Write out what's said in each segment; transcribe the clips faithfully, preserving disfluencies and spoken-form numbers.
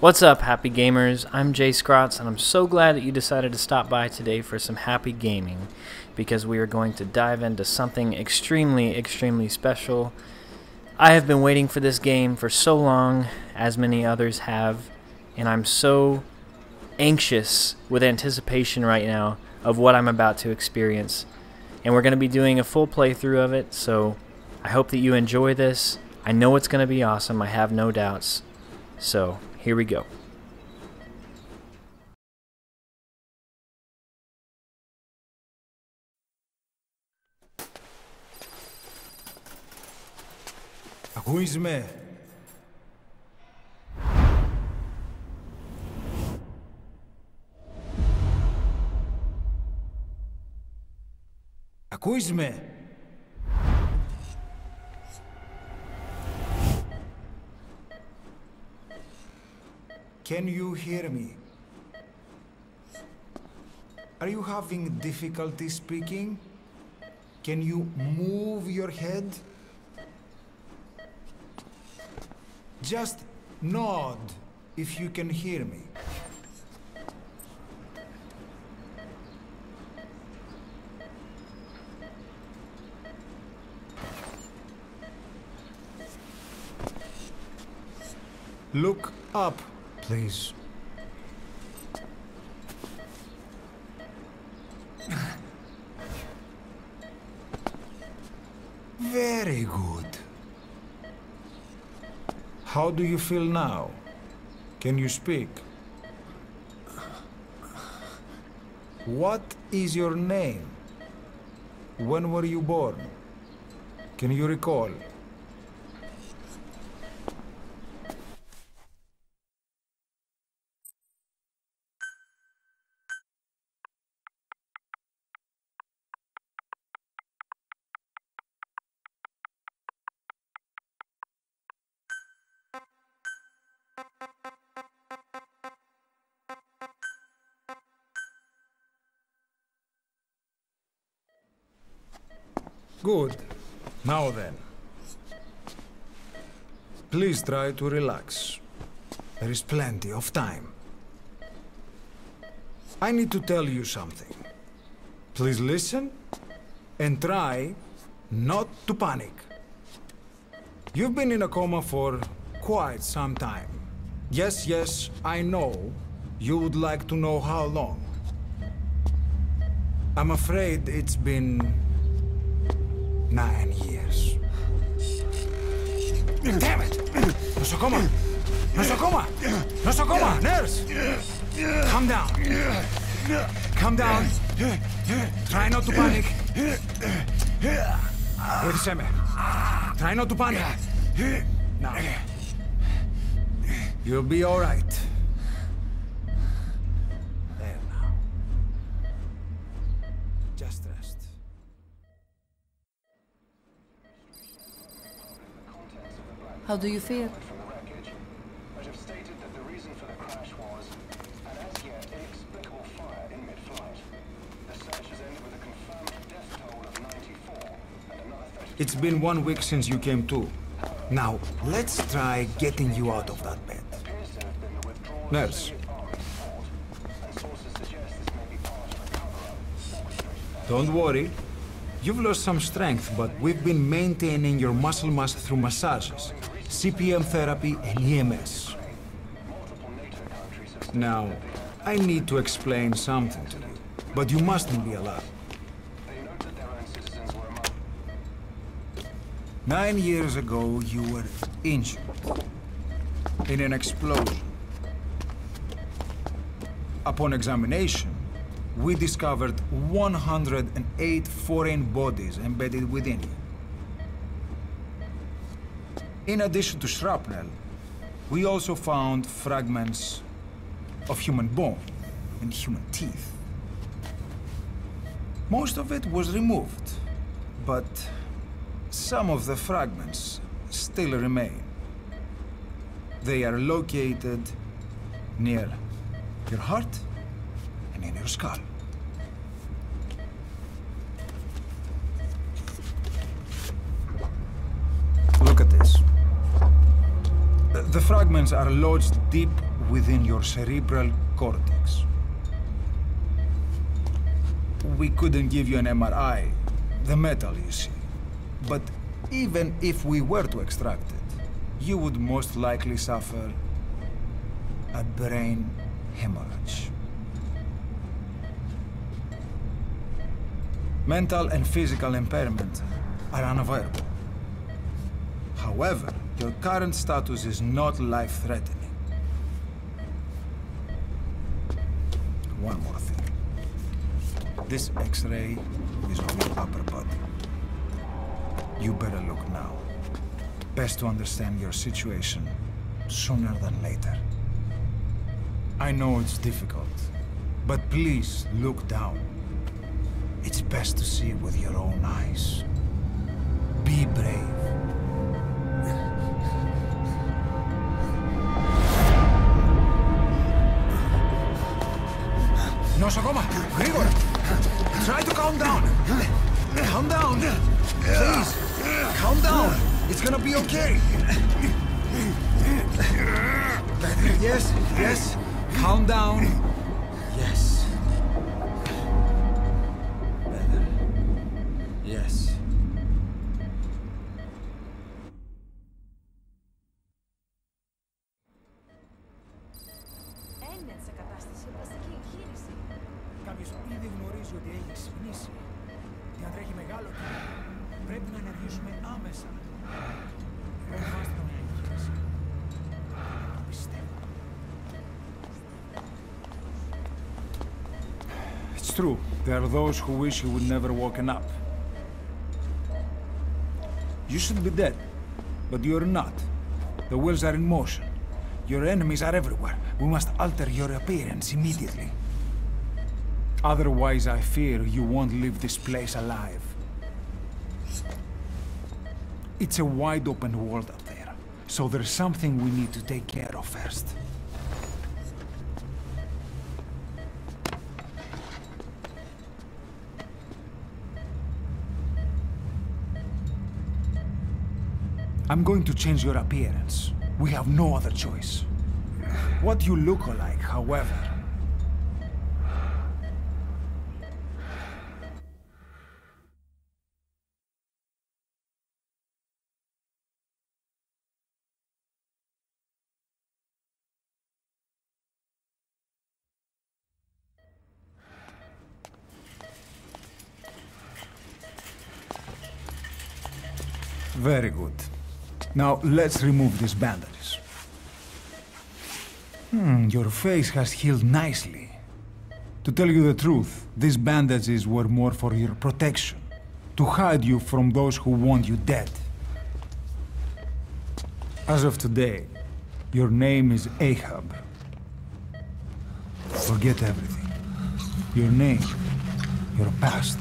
What's up, happy gamers? I'm Jay Scrotts, and I'm so glad that you decided to stop by today for some happy gaming, because we are going to dive into something extremely, extremely special. I have been waiting for this game for so long, as many others have, and I'm so anxious with anticipation right now of what I'm about to experience. And we're going to be doing a full playthrough of it, so I hope that you enjoy this. I know it's going to be awesome, I have no doubts. So here we go. Who is me? Who is me? Can you hear me? Are you having difficulty speaking? Can you move your head? Just nod if you can hear me. Look up, please. Very good. How do you feel now? Can you speak? What is your name? When were you born? Can you recall? Good. Now then, please try to relax. There is plenty of time. I need to tell you something. Please listen and try not to panic. You've been in a coma for quite some time. Yes, yes, I know. You would like to know how long. I'm afraid it's been Nine years. Damn it! Nosocoma! Nosocoma! Nosocoma! Nurse! Calm down. Calm down. Try not to panic. Wait, try not to panic. Now. You'll be all right. There now. Just rest. How do you feel? I have stated that the reason for the crash was an as yet inexplicable fire in mid-flight. The search has ended with a confirmed death toll of ninety-four and another thirty. It's been one week since you came to. Now, let's try getting you out of that bed. Nurse. Don't worry. You've lost some strength, but we've been maintaining your muscle mass through massages, C P M therapy, and E M S. Now, I need to explain something to you, but you mustn't be alarmed. Nine years ago, you were injured in an explosion. Upon examination, we discovered one hundred eight foreign bodies embedded within you. In addition to shrapnel, we also found fragments of human bone and human teeth. Most of it was removed, but some of the fragments still remain. They are located near your heart and in your skull. Look at this. The fragments are lodged deep within your cerebral cortex. We couldn't give you an M R I, the metal, you see. But even if we were to extract it, you would most likely suffer a brain hemorrhage. Mental and physical impairment are unavoidable. However, your current status is not life-threatening. One more thing. This X-ray is on your upper body. You better look now. Best to understand your situation sooner than later. I know it's difficult, but please look down. It's best to see with your own eyes. Be brave. Νοσοκόμα, γρήγορα! Try to calm down! Calm down! Please! Calm down! It's gonna be okay! Yes, yes! Calm down! Yes! Better? Yes. It's true, there are those who wish you would never woken up. You should be dead, but you're not. The wheels are in motion. Your enemies are everywhere. We must alter your appearance immediately. Otherwise, I fear you won't leave this place alive. It's a wide-open world up there, so there's something we need to take care of first. I'm going to change your appearance. We have no other choice. What you look like, however... Very good. Now, let's remove these bandages. Hmm, your face has healed nicely. To tell you the truth, these bandages were more for your protection, to hide you from those who want you dead. As of today, your name is Ahab. Forget everything. Your name, your past.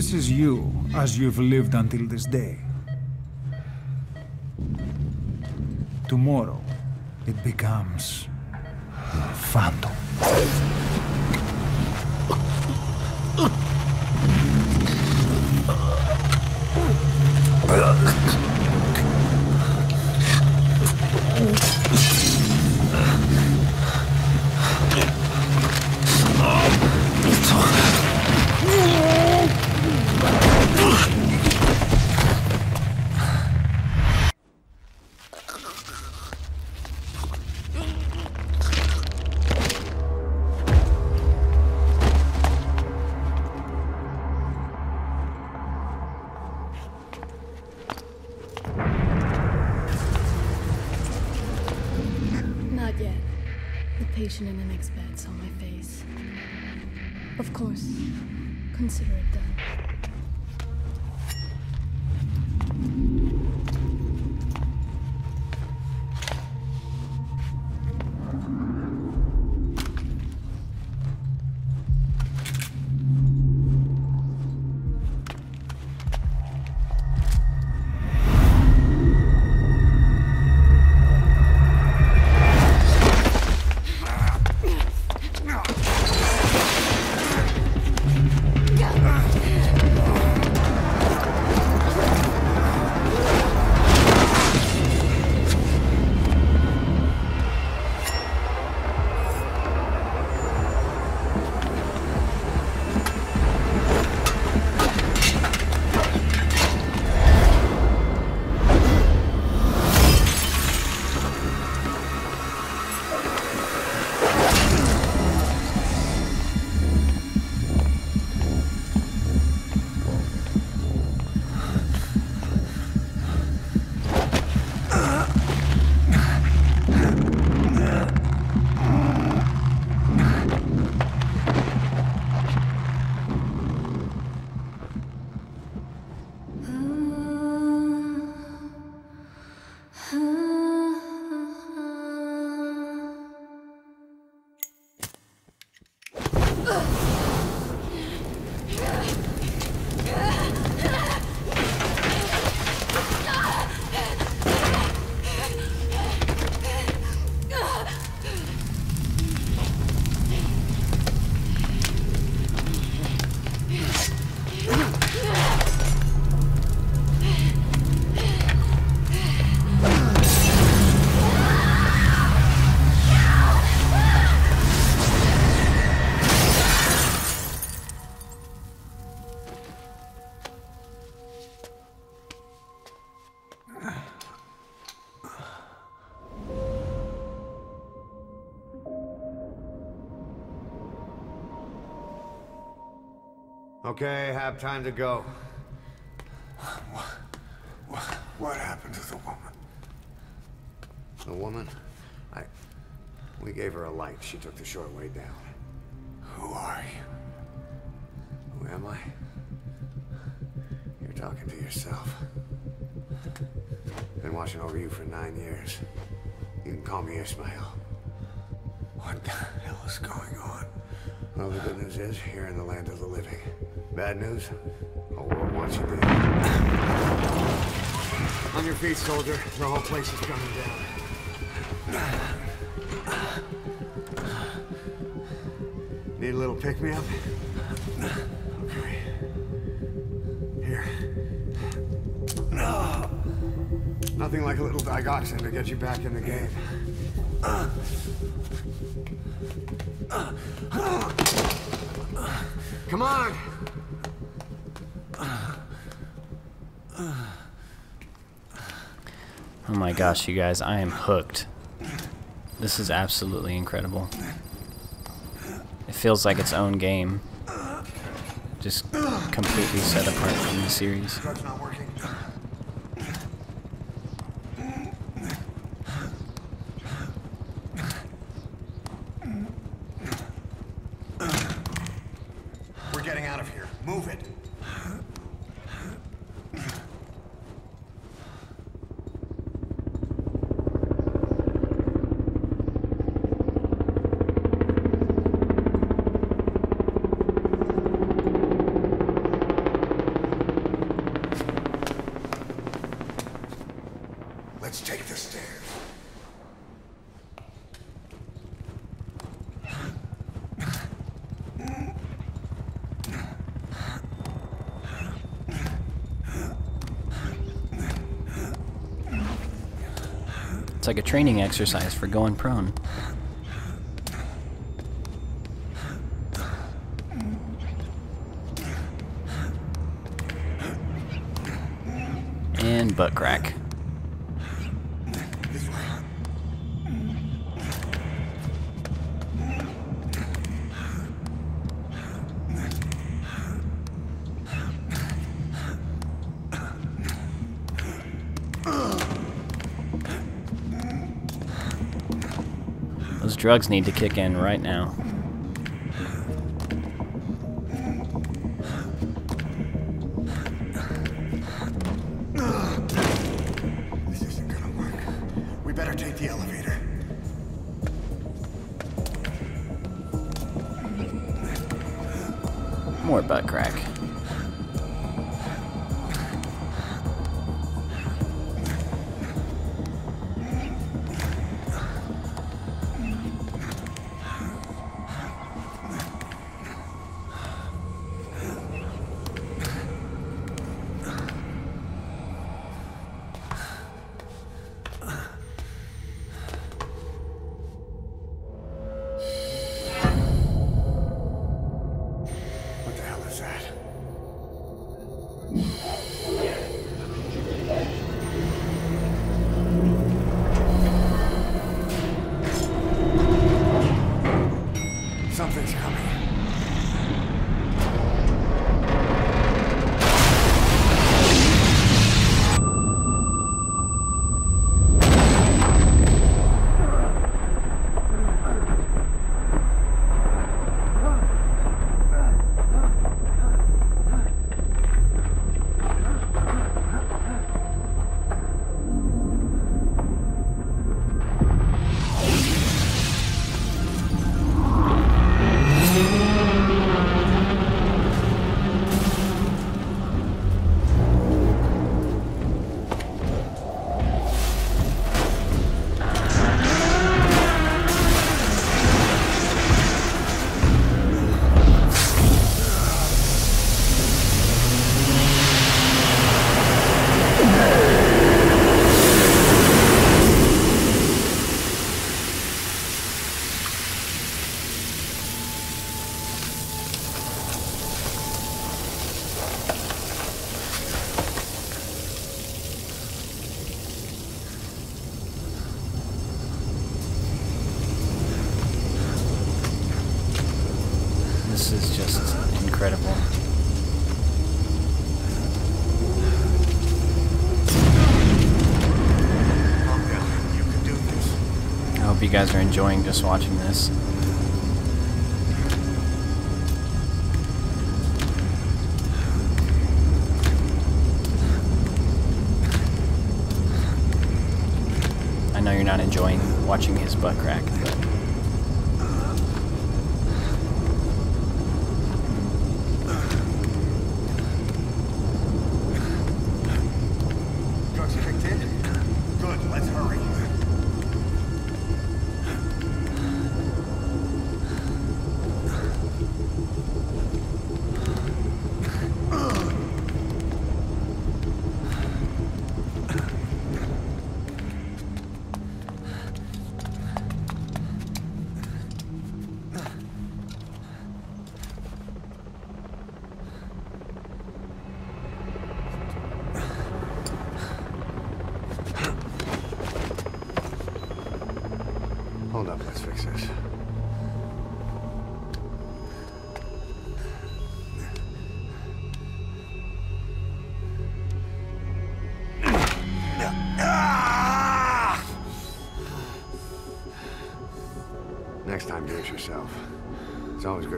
This is you, as you've lived until this day. Tomorrow, it becomes your Phantom. Patient in the next bed saw my face. Of course, consider it done. Okay, Ahab, time to go. What, what, what happened to the woman? The woman? I... We gave her a light. She took the short way down. Who are you? Who am I? You're talking to yourself. Been watching over you for nine years. You can call me Ishmael. What the hell is going on? Well, the good news is, you're in the land of the living. Bad news? The world wants you dead. On your feet, soldier. The whole place is coming down. Need a little pick-me-up? Okay. Here. Nothing like a little digoxin to get you back in the game. Uh. Uh. Uh. Uh. Come on! Uh. Uh. Oh my gosh, you guys, I am hooked. This is absolutely incredible. It feels like its own game. Just completely set apart from the series. Let's take the stairs. It's like a training exercise for going prone. And butt crack. Those drugs need to kick in right now. This isn't gonna work. We better take the elevator. More butt crack. What the hell is that? hope you guys are enjoying just watching this. I know you're not enjoying watching his butt crack, but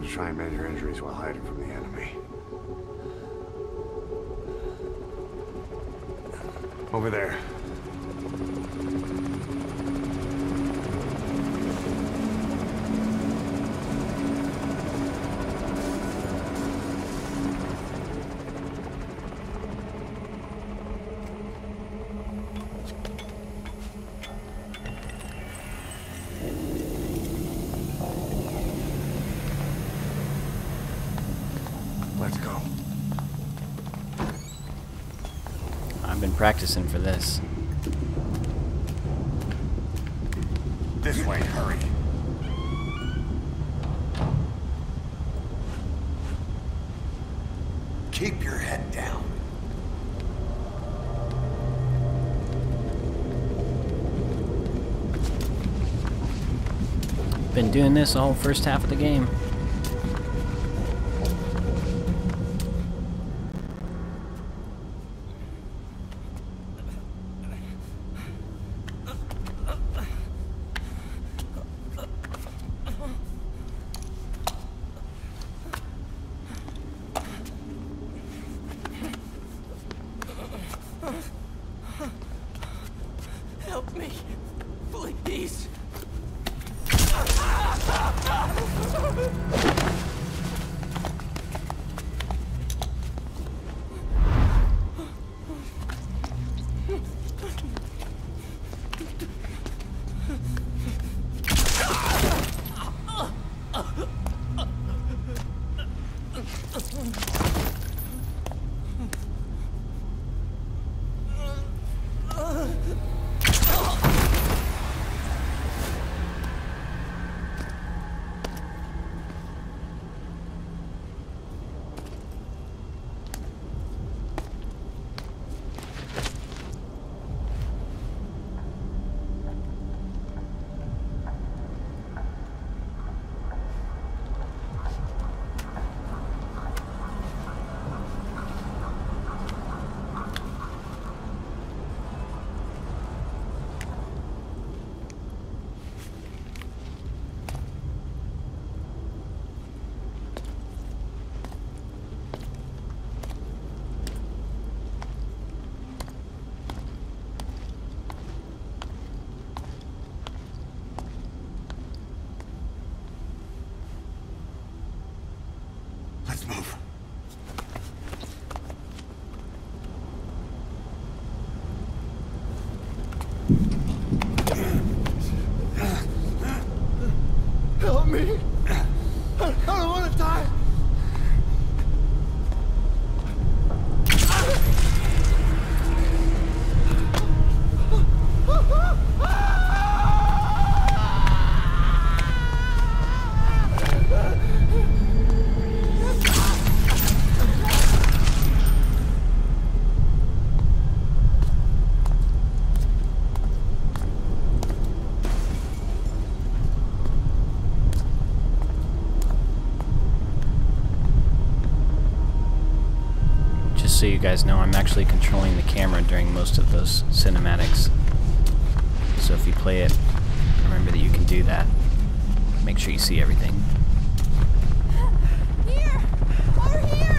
to try and measure injuries while hiding from the enemy. Over there. Practicing for this. This way, hurry. Keep your head down. Been doing this all first half of the game. So you guys know, I'm actually controlling the camera during most of those cinematics. So if you play it Remember that you can do that. Make sure you see everything. Here! Over here!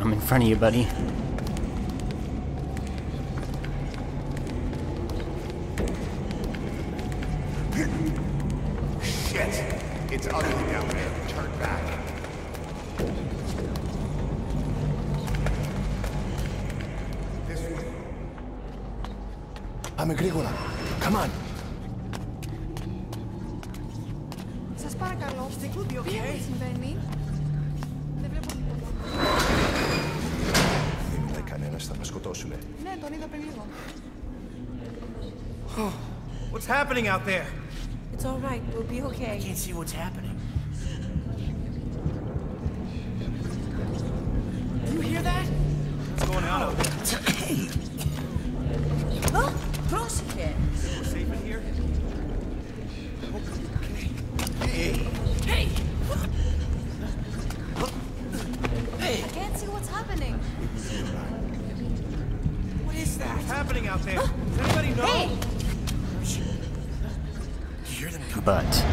I'm in front of you, buddy. Shit! It's ugly down there. Turn back. This way. I'm Agricola. Come on. What's happening out there? It's all right. We'll be okay. I can't see what's happening. You hear that? What's going on out there? Hey! Look! Cross again. We're safe in here? Hey! Hey! Hey! I can't see what's happening. What is that? What's happening out there? Does anybody know? Hey! But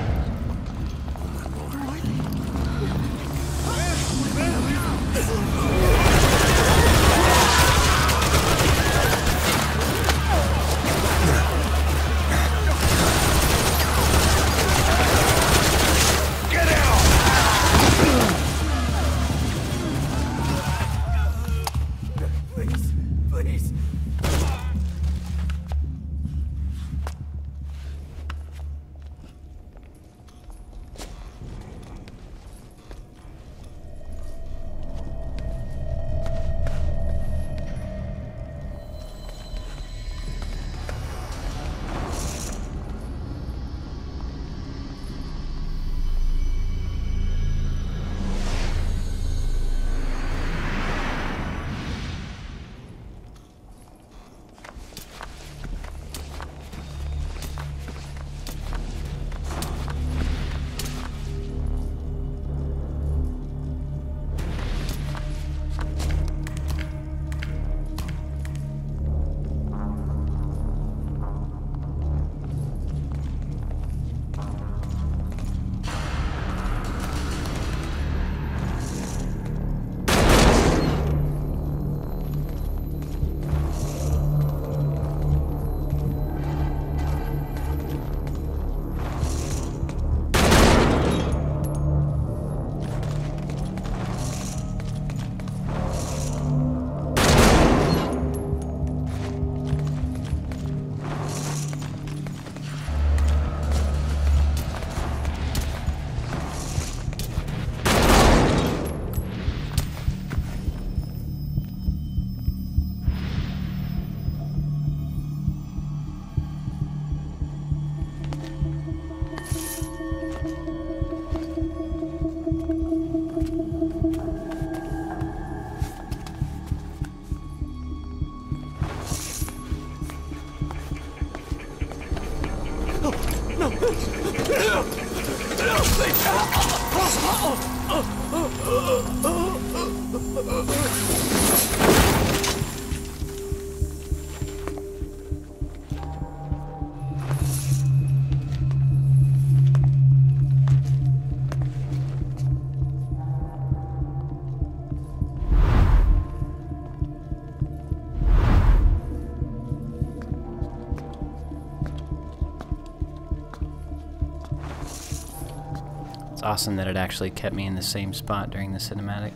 Awesome that it actually kept me in the same spot during the cinematic.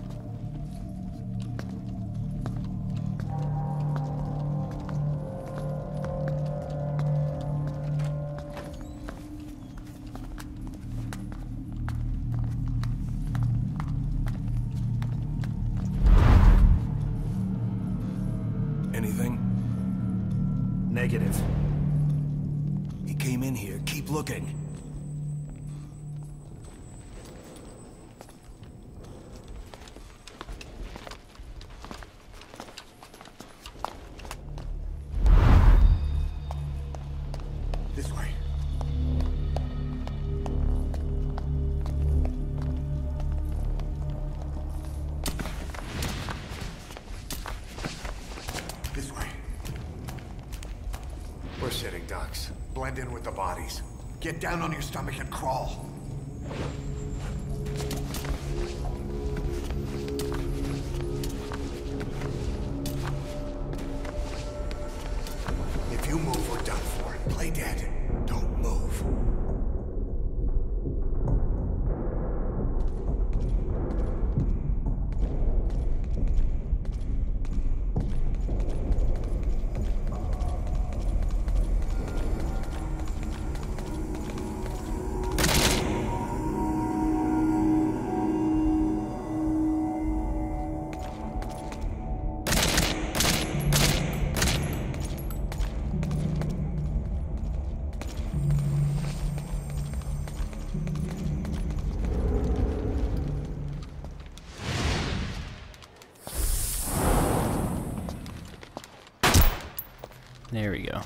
Anything? Negative. He came in here. Keep looking. Blend in with the bodies. Get down on your stomach and crawl. If you move, we're done for. Play dead. Don't move. There we go.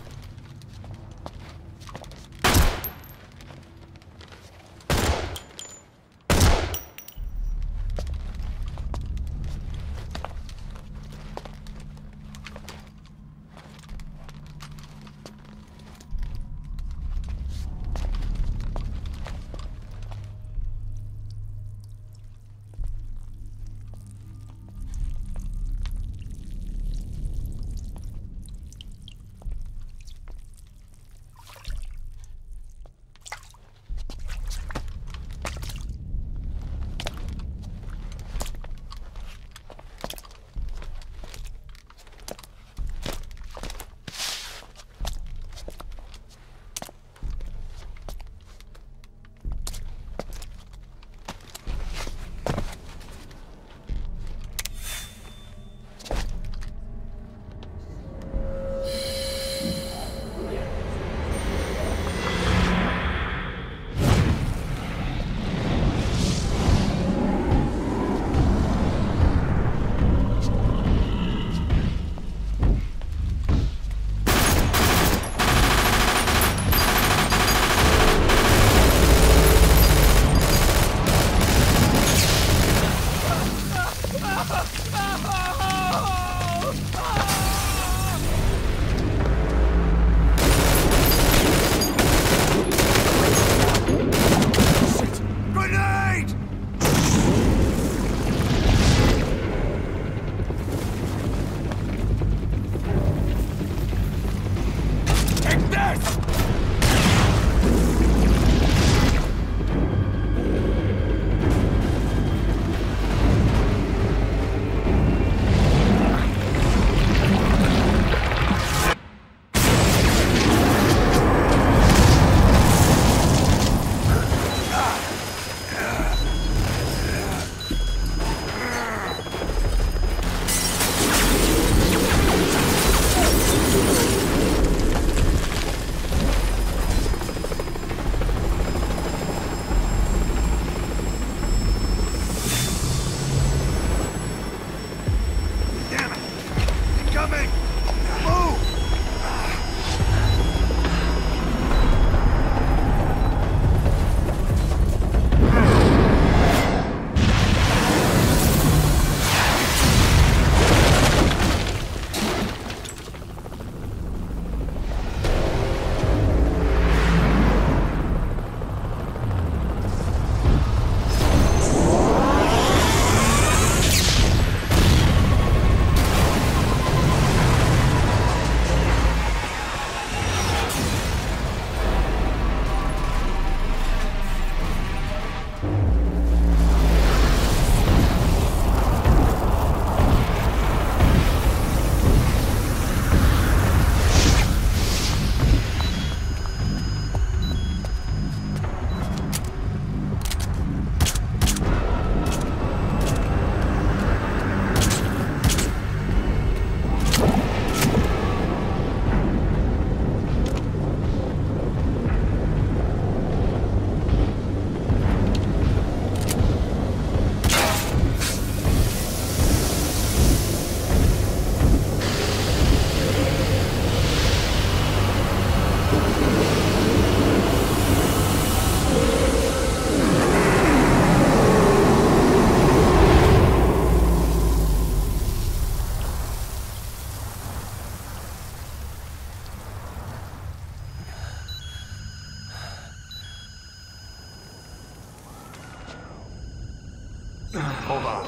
Hold on.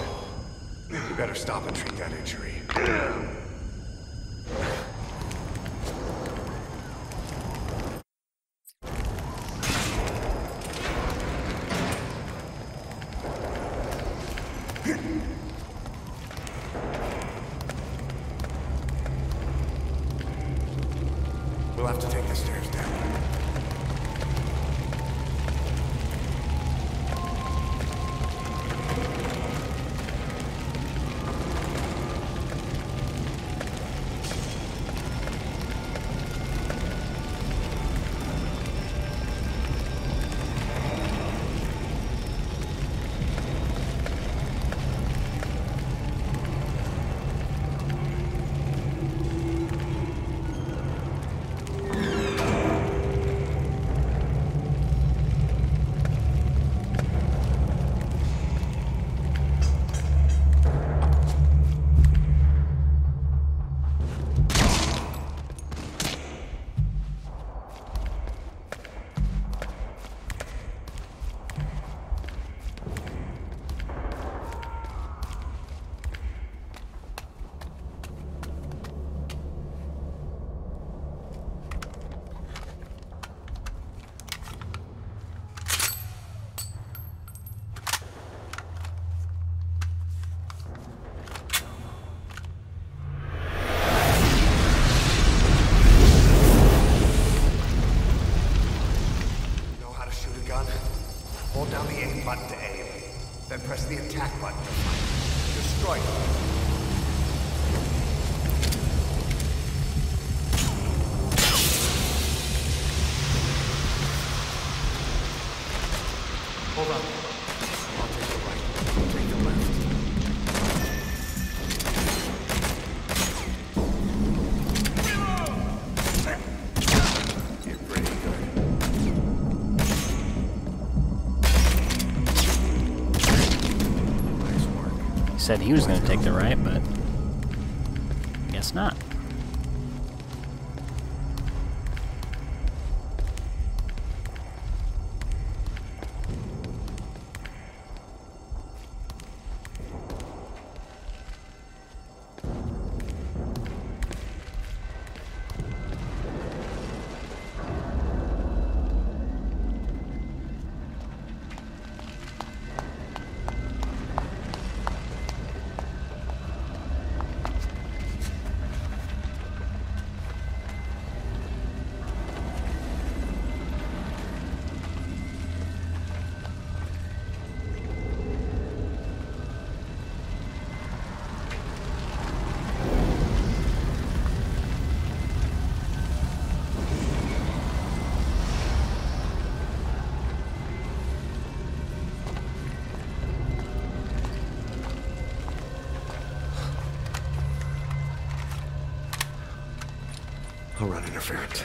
You better stop and treat that injury. We'll have to take the stairs down. Said he was going to take the right, but guess not. I'll run interference.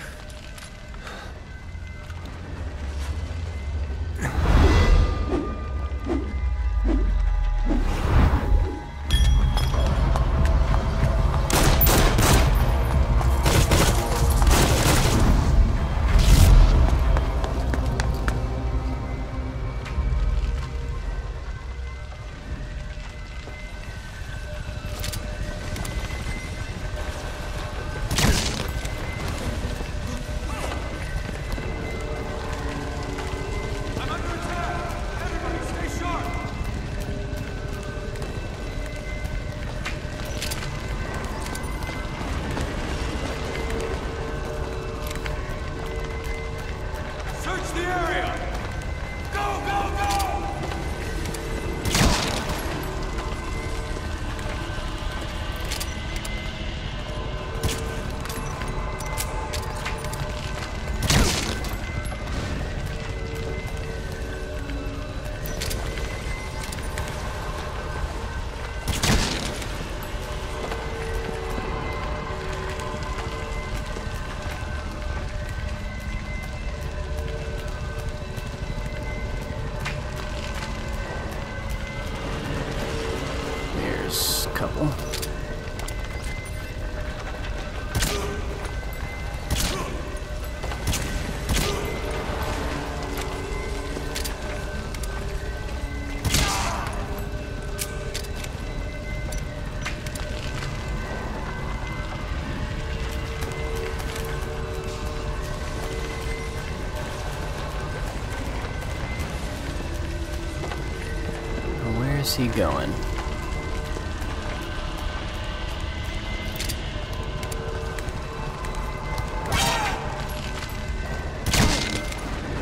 is he going?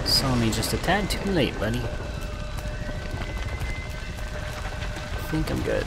Saw me just a tad too late, buddy. I think I'm good.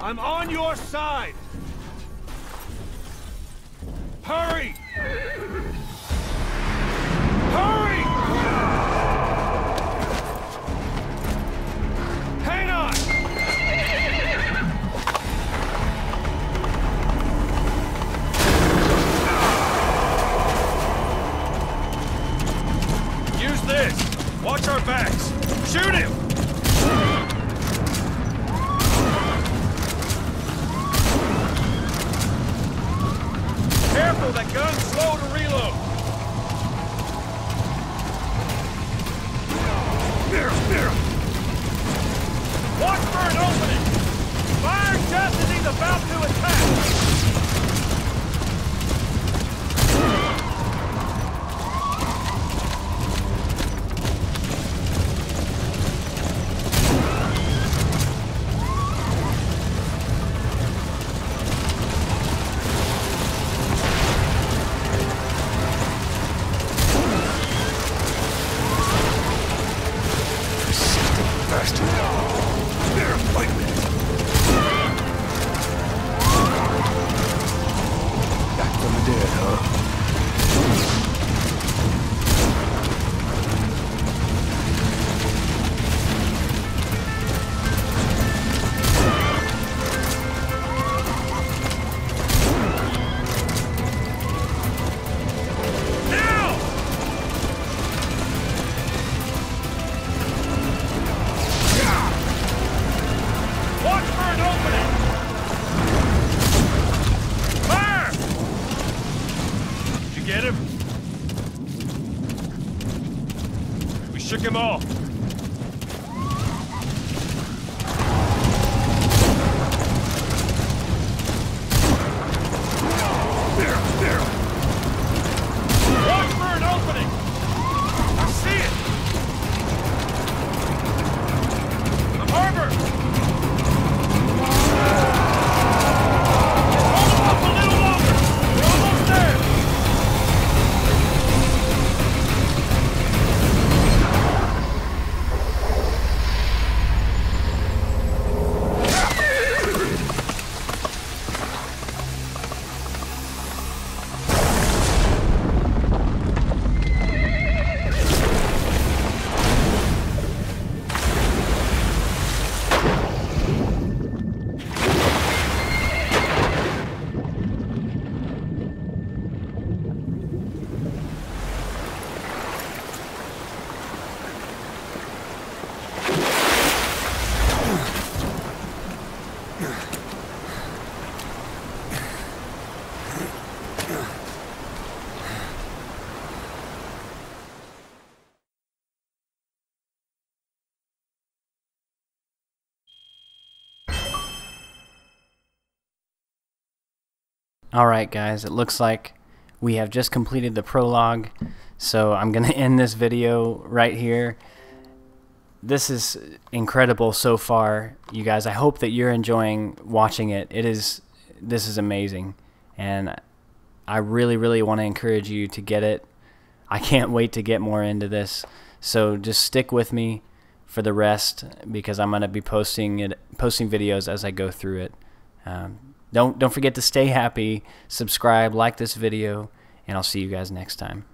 I'm on your side! Hurry! Hurry! Hang on! Use this! Watch our backs! Shoot him! Careful! Gun slow to reload. Mirror, mirror. Watch for an opening. Fire just as he's about to Alright guys, it looks like we have just completed the prologue, so I'm going to end this video right here. This is incredible so far, you guys. I hope that you're enjoying watching it. It is, this is amazing, and I really, really want to encourage you to get it. I can't wait to get more into this, so just stick with me for the rest, because I'm going to be posting it, posting videos as I go through it. Um, Don't, don't forget to stay happy, subscribe, like this video, and I'll see you guys next time.